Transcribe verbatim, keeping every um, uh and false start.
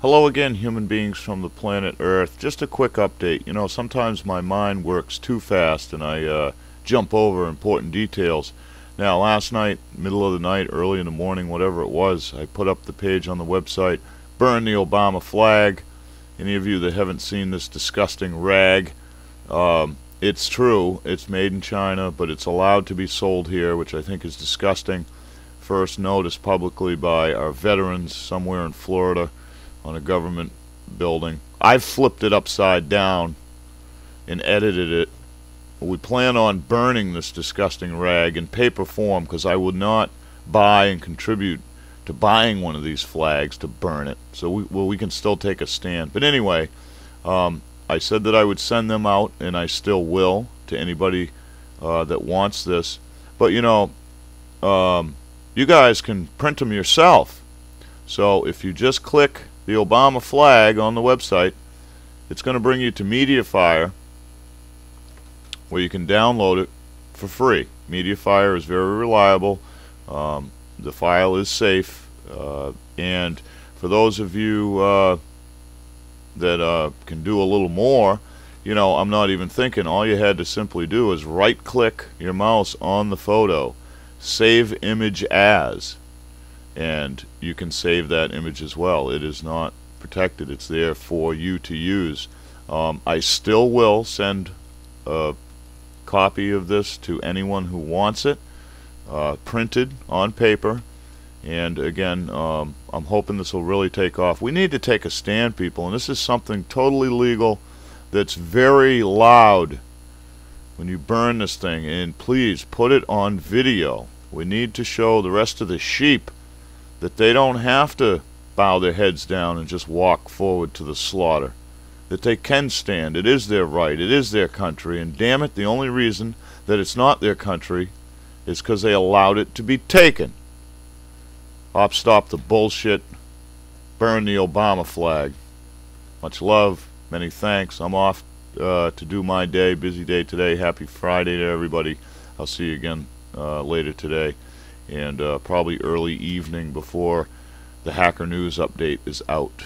Hello again, human beings from the planet Earth. Just a quick update. You know, sometimes my mind works too fast and I uh, jump over important details. Now, last night, middle of the night, early in the morning, whatever it was, I put up the page on the website, burn the Obama flag. Any of you that haven't seen this disgusting rag, um, it's true. It's made in China, but it's allowed to be sold here, which I think is disgusting. First noticed publicly by our veterans somewhere in Florida, on a government building. I've flipped it upside down and edited it. We plan on burning this disgusting rag in paper form because I would not buy and contribute to buying one of these flags to burn it. So we, well, we can still take a stand. But anyway, um, I said that I would send them out, and I still will to anybody uh, that wants this. But, you know, um, you guys can print them yourself. So if you just click the Obama flag on the website, it's going to bring you to Mediafire, where you can download it for free. Mediafire is very reliable. Um, the file is safe. Uh, and for those of you uh, that uh, can do a little more, you know, I'm not even thinking. All you had to simply do is right-click your mouse on the photo, save image as. And you can save that image as well. It is not protected. It's there for you to use. Um, I still will send a copy of this to anyone who wants it, uh, printed on paper. And again, um, I'm hoping this will really take off. We need to take a stand, people, and this is something totally legal that's very loud when you burn this thing. And please put it on video. We need to show the rest of the sheep that they don't have to bow their heads down and just walk forward to the slaughter, that they can stand. It is their right. It is their country. And damn it, the only reason that it's not their country is because they allowed it to be taken. Op, stop the bullshit. Burn the Obama flag. Much love. Many thanks. I'm off uh, to do my day. Busy day today. Happy Friday to everybody. I'll see you again uh, later today. And uh, probably early evening before the Hacker News update is out.